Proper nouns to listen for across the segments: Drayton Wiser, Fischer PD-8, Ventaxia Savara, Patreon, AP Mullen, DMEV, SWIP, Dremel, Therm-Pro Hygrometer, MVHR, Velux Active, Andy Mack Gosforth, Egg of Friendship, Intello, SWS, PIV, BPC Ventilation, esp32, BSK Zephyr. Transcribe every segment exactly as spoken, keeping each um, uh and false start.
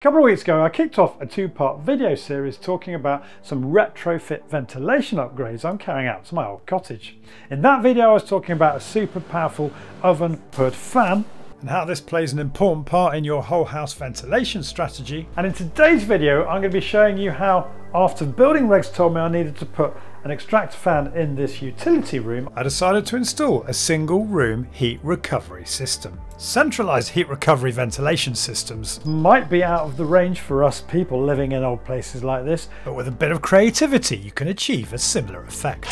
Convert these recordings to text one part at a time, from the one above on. A couple of weeks ago, I kicked off a two-part video series talking about some retrofit ventilation upgrades I'm carrying out to my old cottage. In that video, I was talking about a super powerful oven hood fan and how this plays an important part in your whole house ventilation strategy. And in today's video, I'm going to be showing you how, after building regs told me I needed to put an extract fan in this utility room, I decided to install a single room heat recovery system. Centralized heat recovery ventilation systems might be out of the range for us people living in old places like this, but with a bit of creativity you can achieve a similar effect.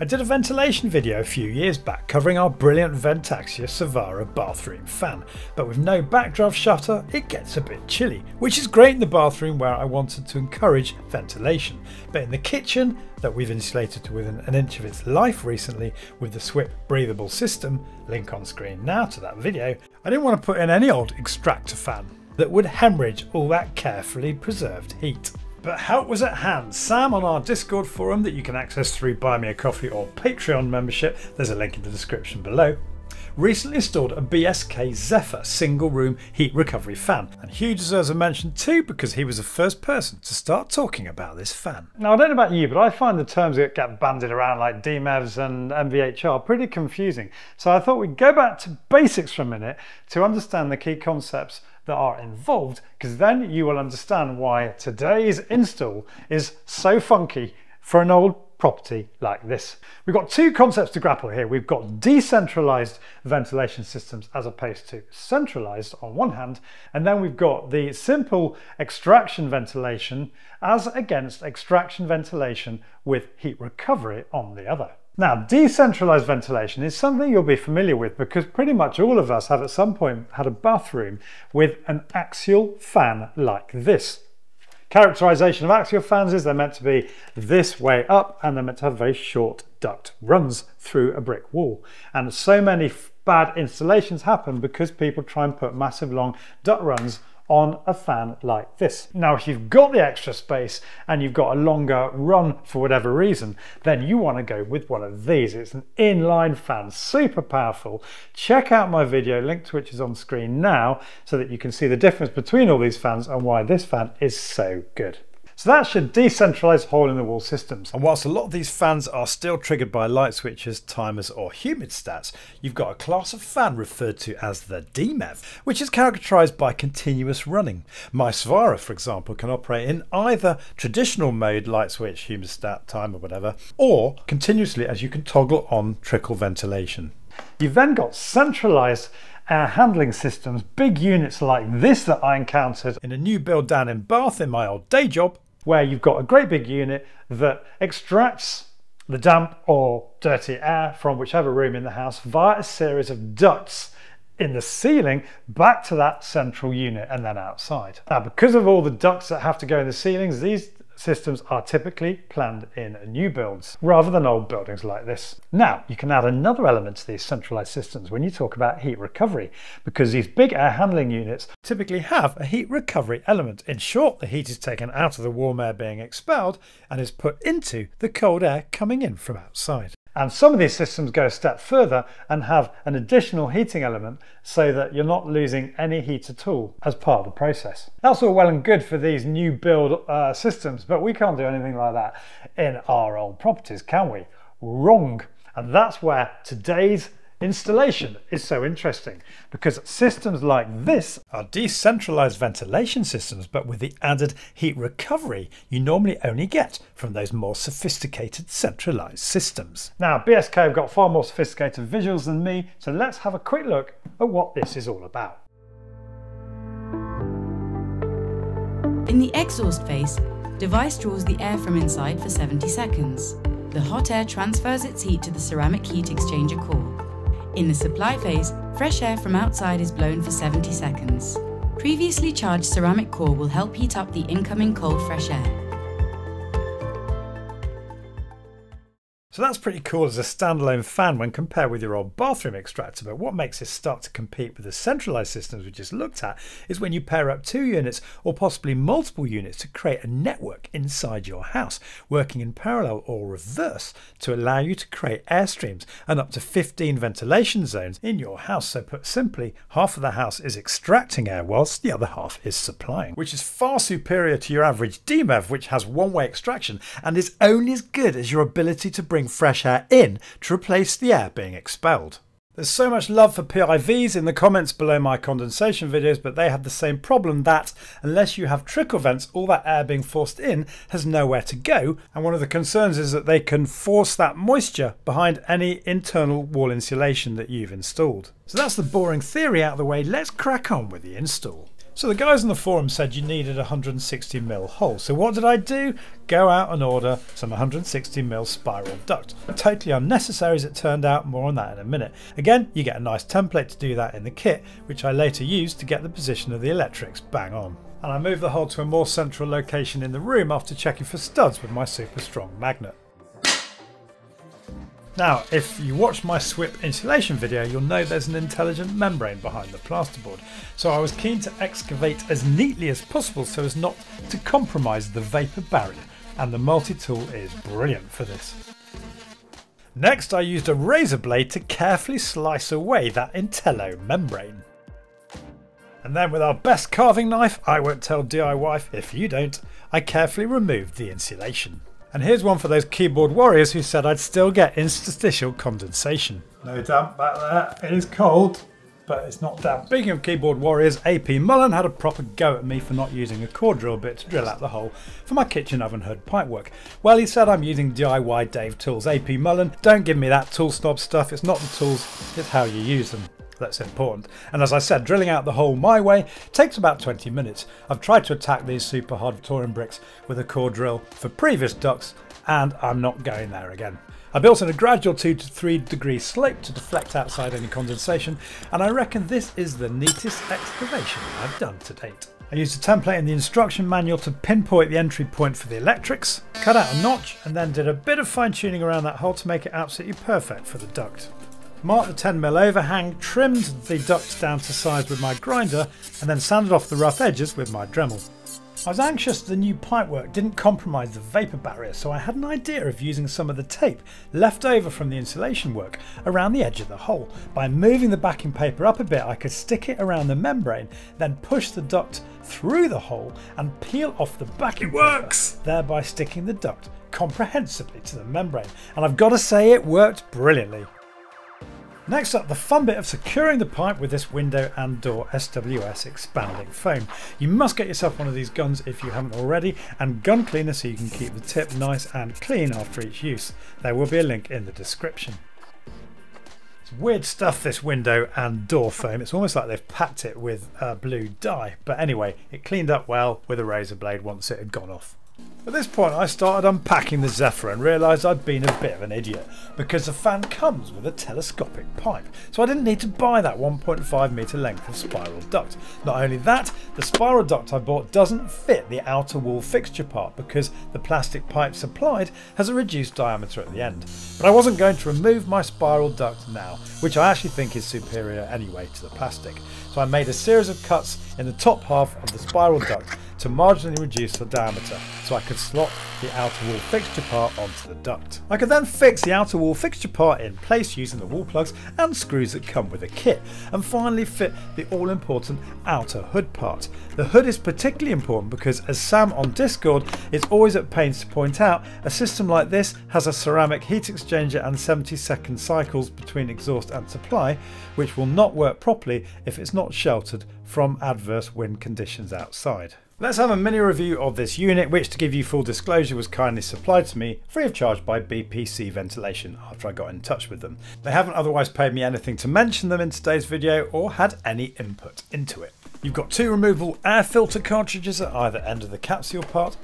I did a ventilation video a few years back covering our brilliant Ventaxia Savara bathroom fan, but with no backdraft shutter it gets a bit chilly, which is great in the bathroom where I wanted to encourage ventilation, but in the kitchen that we've insulated to within an inch of its life recently with the SWIP breathable system, link on screen now to that video, I didn't want to put in any old extractor fan that would hemorrhage all that carefully preserved heat. But help was at hand. Sam on our Discord forum that you can access through Buy Me a Coffee or Patreon membership, there's a link in the description below, recently installed a B S K Zephyr single room heat recovery fan, and Hugh deserves a mention too because he was the first person to start talking about this fan. Now I don't know about you, but I find the terms that get bandied around like D M E Vs and M V H R pretty confusing, so I thought we'd go back to basics for a minute to understand the key concepts that are involved, because then you will understand why today's install is so funky for an old property like this. We've got two concepts to grapple here. We've got decentralized ventilation systems as opposed to centralized on one hand, and then we've got the simple extraction ventilation as against extraction ventilation with heat recovery on the other. Now, decentralized ventilation is something you'll be familiar with because pretty much all of us have at some point had a bathroom with an axial fan like this. Characterization of axial fans is they're meant to be this way up and they're meant to have very short duct runs through a brick wall. And so many bad installations happen because people try and put massive long duct runs on a fan like this. Now if you've got the extra space and you've got a longer run for whatever reason, then you want to go with one of these. It's an inline fan, super powerful. Check out my video, link to which is on screen now, so that you can see the difference between all these fans and why this fan is so good. So that's your decentralized hole-in-the-wall systems. And whilst a lot of these fans are still triggered by light switches, timers or humidistats, you've got a class of fan referred to as the D M E V, which is characterised by continuous running. My Savara, for example, can operate in either traditional mode, light switch, humidistat, timer, whatever, or continuously as you can toggle on trickle ventilation. You've then got centralised air handling systems, big units like this that I encountered in a new build down in Bath in my old day job, where you've got a great big unit that extracts the damp or dirty air from whichever room in the house via a series of ducts in the ceiling back to that central unit and then outside. Now, because of all the ducts that have to go in the ceilings, these systems are typically planned in new builds rather than old buildings like this. Now, you can add another element to these centralized systems when you talk about heat recovery, because these big air handling units typically have a heat recovery element. In short, the heat is taken out of the warm air being expelled and is put into the cold air coming in from outside. And some of these systems go a step further and have an additional heating element so that you're not losing any heat at all as part of the process. That's all well and good for these new build uh, systems, but we can't do anything like that in our old properties, can we? Wrong. And that's where today's installation is so interesting, because systems like this are decentralized ventilation systems, but with the added heat recovery you normally only get from those more sophisticated centralized systems. Now B S K have got far more sophisticated visuals than me, so let's have a quick look at what this is all about. In the exhaust phase, device draws the air from inside for seventy seconds. The hot air transfers its heat to the ceramic heat exchanger core. In the supply phase, fresh air from outside is blown for seventy seconds. Previously charged ceramic core will help heat up the incoming cold fresh air. So that's pretty cool as a standalone fan when compared with your old bathroom extractor, but what makes this start to compete with the centralised systems we just looked at is when you pair up two units or possibly multiple units to create a network inside your house, working in parallel or reverse to allow you to create airstreams and up to fifteen ventilation zones in your house. So put simply, half of the house is extracting air whilst the other half is supplying, which is far superior to your average D M E V, which has one-way extraction and is only as good as your ability to bring fresh air in to replace the air being expelled. There's so much love for P I Vs in the comments below my condensation videos, but they have the same problem that unless you have trickle vents, all that air being forced in has nowhere to go, and one of the concerns is that they can force that moisture behind any internal wall insulation that you've installed. So that's the boring theory out of the way, let's crack on with the install. So the guys on the forum said you needed a one hundred sixty mil hole, so what did I do? Go out and order some one hundred sixty mil spiral duct. Totally unnecessary as it turned out, more on that in a minute. Again, you get a nice template to do that in the kit, which I later used to get the position of the electrics bang on. And I moved the hole to a more central location in the room after checking for studs with my super strong magnet. Now, if you watched my SWIP insulation video, you'll know there's an intelligent membrane behind the plasterboard, so I was keen to excavate as neatly as possible so as not to compromise the vapour barrier, and the multi-tool is brilliant for this. Next, I used a razor blade to carefully slice away that Intello membrane. And then with our best carving knife, I won't tell D I Y if you don't, I carefully removed the insulation. And here's one for those keyboard warriors who said I'd still get interstitial condensation. No damp back there, it is cold, but it's not damp. Speaking of keyboard warriors, A P Mullen had a proper go at me for not using a core drill bit to drill out the hole for my kitchen oven hood pipework. Well, he said I'm using D I Y Dave tools. A P Mullen, don't give me that tool snob stuff, it's not the tools, it's how you use them. That's important. And as I said, drilling out the hole my way takes about twenty minutes. I've tried to attack these super hard Victorian bricks with a core drill for previous ducts and I'm not going there again. I built in a gradual two to three degree slope to deflect outside any condensation, and I reckon this is the neatest excavation I've done to date. I used a template in the instruction manual to pinpoint the entry point for the electrics, cut out a notch and then did a bit of fine tuning around that hole to make it absolutely perfect for the duct. Marked the ten mil overhang, trimmed the ducts down to size with my grinder and then sanded off the rough edges with my Dremel. I was anxious the new pipework didn't compromise the vapour barrier, so I had an idea of using some of the tape left over from the insulation work around the edge of the hole. By moving the backing paper up a bit, I could stick it around the membrane, then push the duct through the hole and peel off the backing paper. It works! Thereby sticking the duct comprehensively to the membrane. And I've got to say it worked brilliantly. Next up, the fun bit of securing the pipe with this window and door S W S expanding foam. You must get yourself one of these guns if you haven't already, and gun cleaner so you can keep the tip nice and clean after each use. There will be a link in the description. It's weird stuff, this window and door foam. It's almost like they've packed it with uh, blue dye, but anyway, it cleaned up well with a razor blade once it had gone off. At this point I started unpacking the Zephyr and realised I'd been a bit of an idiot, because the fan comes with a telescopic pipe, so I didn't need to buy that one point five metre length of spiral duct. Not only that, the spiral duct I bought doesn't fit the outer wall fixture part because the plastic pipe supplied has a reduced diameter at the end. But I wasn't going to remove my spiral duct now, which I actually think is superior anyway to the plastic, so I made a series of cuts in the top half of the spiral duct to marginally reduce the diameter so I could slot the outer wall fixture part onto the duct. I could then fix the outer wall fixture part in place using the wall plugs and screws that come with the kit, and finally fit the all-important outer hood part. The hood is particularly important because, as Sam on Discord is always at pains to point out, a system like this has a ceramic heat exchanger and seventy second cycles between exhaust and supply, which will not work properly if it's not sheltered from adverse wind conditions outside. Let's have a mini review of this unit, which to give you full disclosure was kindly supplied to me free of charge by B P C Ventilation after I got in touch with them. They haven't otherwise paid me anything to mention them in today's video or had any input into it. You've got two removable air filter cartridges at either end of the capsule part,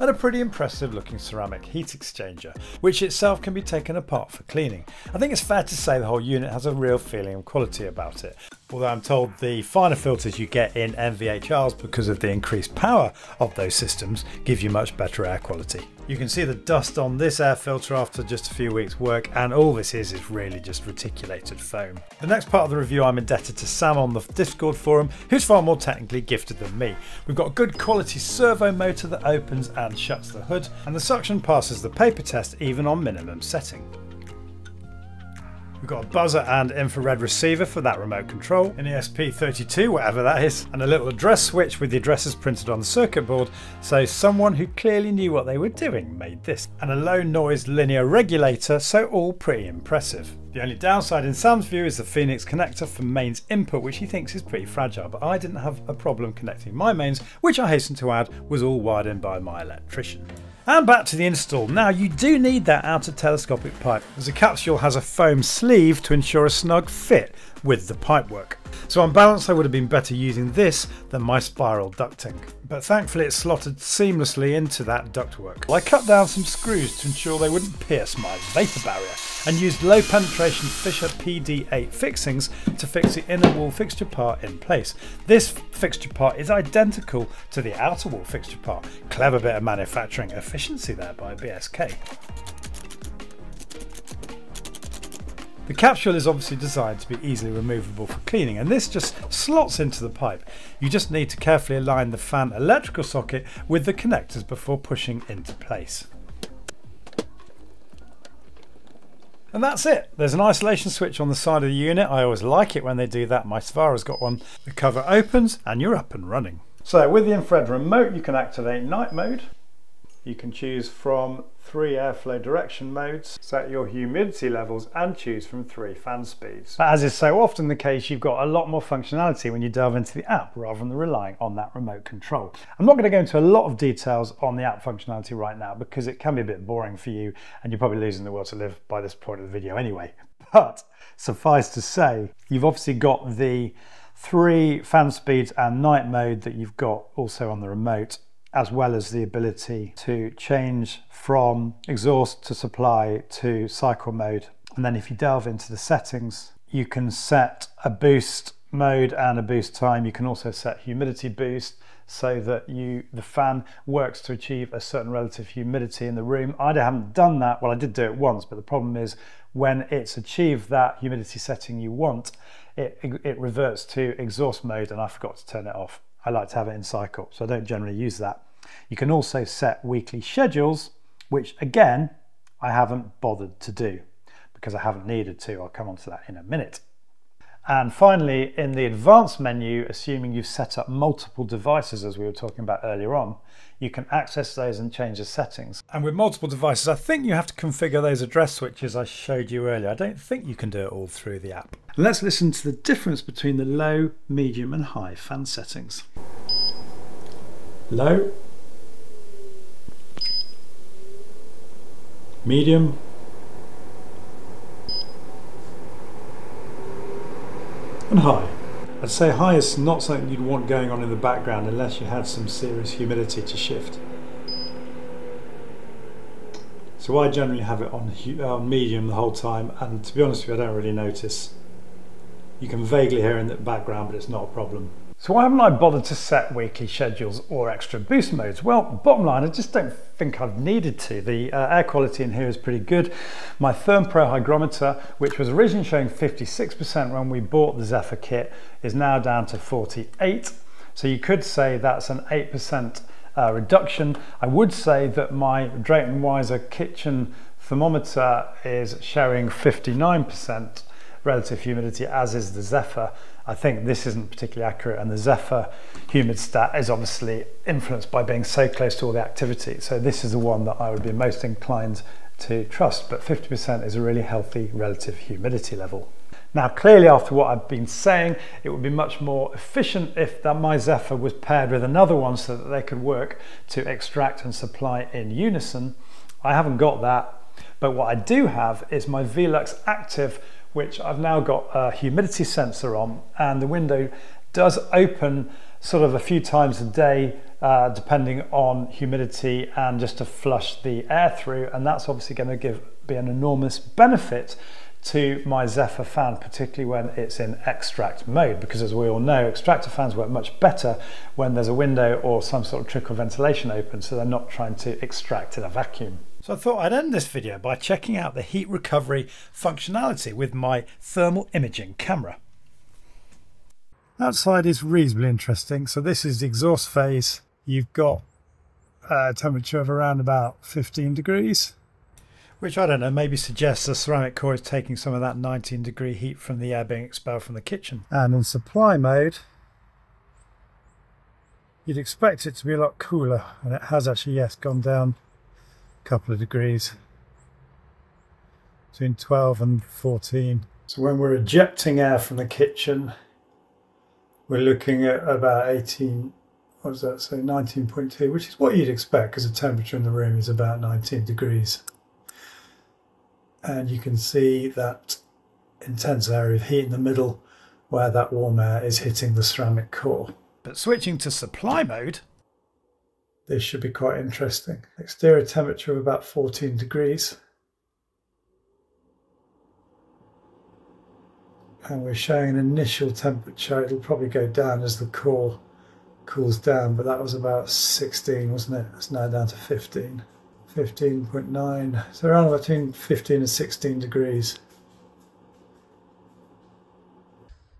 and a pretty impressive looking ceramic heat exchanger, which itself can be taken apart for cleaning. I think it's fair to say the whole unit has a real feeling and quality about it. Although I'm told the finer filters you get in M V H Rs because of the increased power of those systems give you much better air quality. You can see the dust on this air filter after just a few weeks work, and all this is is really just reticulated foam. The next part of the review I'm indebted to Sam on the Discord forum, who's far more technically gifted than me. We've got a good quality servo motor that opens and shuts the hood, and the suction passes the paper test even on minimum setting. We've got a buzzer and infrared receiver for that remote control, an E S P thirty-two, whatever that is, and a little address switch with the addresses printed on the circuit board, so someone who clearly knew what they were doing made this, and a low noise linear regulator, so all pretty impressive. The only downside in Sam's view is the Phoenix connector for mains input, which he thinks is pretty fragile, but I didn't have a problem connecting my mains, which I hasten to add was all wired in by my electrician. And back to the install. Now, you do need that outer telescopic pipe, as the capsule has a foam sleeve to ensure a snug fit with the pipework. So on balance, I would have been better using this than my spiral ducting, but thankfully it's slotted seamlessly into that ductwork. Well, I cut down some screws to ensure they wouldn't pierce my vapor barrier, and used low penetration Fischer P D eight fixings to fix the inner wall fixture part in place. This fixture part is identical to the outer wall fixture part. Clever bit of manufacturing efficiency there by B S K. The capsule is obviously designed to be easily removable for cleaning, and this just slots into the pipe. You just need to carefully align the fan electrical socket with the connectors before pushing into place. And that's it. There's an isolation switch on the side of the unit. I always like it when they do that. My Savara's got one. The cover opens and you're up and running. So with the infrared remote, you can activate night mode. You can choose from three airflow direction modes, set your humidity levels, and choose from three fan speeds. But as is so often the case, you've got a lot more functionality when you delve into the app rather than relying on that remote control. I'm not going to go into a lot of details on the app functionality right now because it can be a bit boring for you and you're probably losing the will to live by this point of the video anyway. But suffice to say, you've obviously got the three fan speeds and night mode that you've got also on the remote, as well as the ability to change from exhaust to supply to cycle mode. And then if you delve into the settings, you can set a boost mode and a boost time. You can also set humidity boost so that you the fan works to achieve a certain relative humidity in the room. I haven't done that. Well, I did do it once, but the problem is when it's achieved that humidity setting you want, it, it reverts to exhaust mode, and I forgot to turn it off. I like to have it in cycle, so I don't generally use that. You can also set weekly schedules, which again, I haven't bothered to do because I haven't needed to. I'll come on to that in a minute. And finally, in the advanced menu, assuming you've set up multiple devices, as we were talking about earlier on, you can access those and change the settings. And with multiple devices, I think you have to configure those address switches I showed you earlier. I don't think you can do it all through the app. And let's listen to the difference between the low, medium, and high fan settings. Low, medium, and high. I'd say high is not something you'd want going on in the background unless you had some serious humidity to shift. So I generally have it on uh, medium the whole time, and to be honest with you, I don't really notice. You can vaguely hear in the background, but it's not a problem. So why haven't I bothered to set weekly schedules or extra boost modes? Well, bottom line, I just don't think I've needed to. The uh, air quality in here is pretty good. My Therm-Pro Hygrometer, which was originally showing fifty-six percent when we bought the Zephyr kit, is now down to forty-eight. So you could say that's an eight percent uh, reduction. I would say that my Drayton Wiser kitchen thermometer is showing fifty-nine percent relative humidity, as is the Zephyr. I think this isn't particularly accurate, and the Zephyr humid stat is obviously influenced by being so close to all the activity. So this is the one that I would be most inclined to trust, but fifty percent is a really healthy relative humidity level. Now, clearly after what I've been saying, it would be much more efficient if that my Zephyr was paired with another one so that they could work to extract and supply in unison. I haven't got that, but what I do have is my Velux Active, which I've now got a humidity sensor on, and the window does open sort of a few times a day uh, depending on humidity and just to flush the air through, and that's obviously going to give be an enormous benefit to my Zephyr fan, particularly when it's in extract mode, because as we all know, extractor fans work much better when there's a window or some sort of trickle ventilation open, so they're not trying to extract in a vacuum. So I thought I'd end this video by checking out the heat recovery functionality with my thermal imaging camera. Outside is reasonably interesting. So this is the exhaust phase. You've got a temperature of around about fifteen degrees, which, I don't know, maybe suggests the ceramic core is taking some of that nineteen degree heat from the air being expelled from the kitchen. And in supply mode, you'd expect it to be a lot cooler, and it has actually, yes, gone down a couple of degrees, between twelve and fourteen. So when we're ejecting air from the kitchen, we're looking at about eighteen, what does that say, nineteen point two, which is what you'd expect, because the temperature in the room is about nineteen degrees. And you can see that intense area of heat in the middle where that warm air is hitting the ceramic core. But switching to supply mode, this should be quite interesting. Exterior temperature of about fourteen degrees. And we're showing an initial temperature. It'll probably go down as the core cools down, but that was about sixteen, wasn't it? It's now down to fifteen. fifteen point nine, so around between fifteen and sixteen degrees.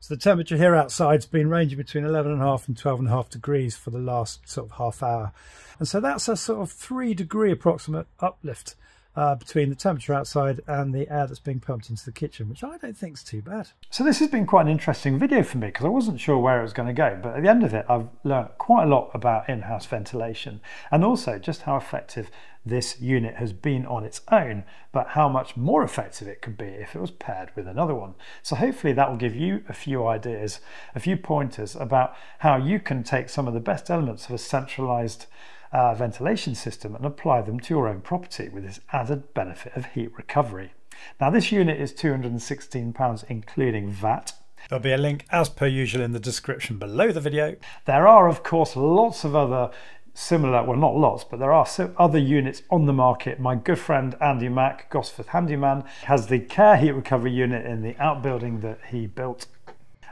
So the temperature here outside's been ranging between eleven and a half and twelve and a half degrees for the last sort of half hour, and so that's a sort of three degree approximate uplift Uh, between the temperature outside and the air that's being pumped into the kitchen, which I don't think is too bad. So this has been quite an interesting video for me, because I wasn't sure where it was going to go, but at the end of it I've learned quite a lot about in-house ventilation, and also just how effective this unit has been on its own, but how much more effective it could be if it was paired with another one. So hopefully that will give you a few ideas, a few pointers about how you can take some of the best elements of a centralized Uh, ventilation system and apply them to your own property with this added benefit of heat recovery. Now, this unit is two hundred and sixteen pounds including V A T. There'll be a link as per usual in the description below the video. There are of course lots of other similar, well not lots, but there are some other units on the market. My good friend Andy Mack, Gosforth Handyman, has the Care Heat Recovery unit in the outbuilding that he built,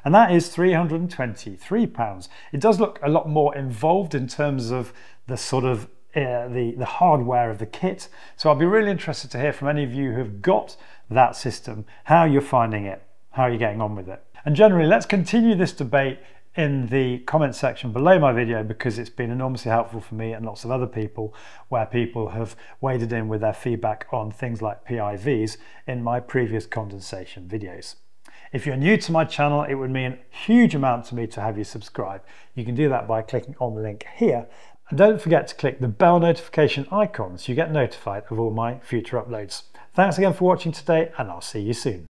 and that is three hundred and twenty-three pounds. It does look a lot more involved in terms of the sort of uh, the, the hardware of the kit. So I'll be really interested to hear from any of you who've got that system, how you're finding it, how you're getting on with it. And generally, let's continue this debate in the comment section below my video, because it's been enormously helpful for me and lots of other people, where people have waded in with their feedback on things like P I Vs in my previous condensation videos. If you're new to my channel, it would mean a huge amount to me to have you subscribe. You can do that by clicking on the link here. And don't forget to click the bell notification icon so you get notified of all my future uploads. Thanks again for watching today, and I'll see you soon.